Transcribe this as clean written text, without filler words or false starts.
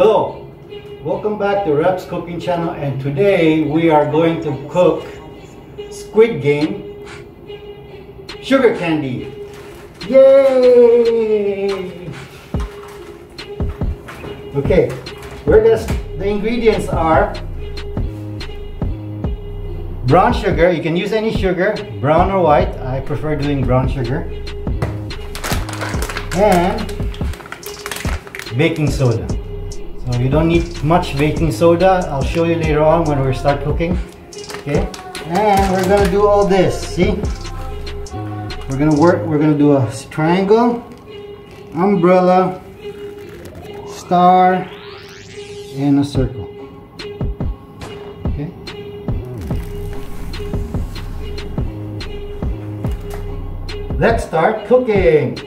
go! Welcome back to Reps Cooking Channel, and today we are going to cook Squid Game sugar candy. Yay! Okay, the ingredients are brown sugar. You can use any sugar, brown or white. I prefer doing brown sugar. And baking soda. So you don't need much baking soda. I'll show you later on when we start cooking. Okay, and we're gonna do all this. See, we're gonna do a triangle, umbrella, star, and a circle. Okay, let's start cooking.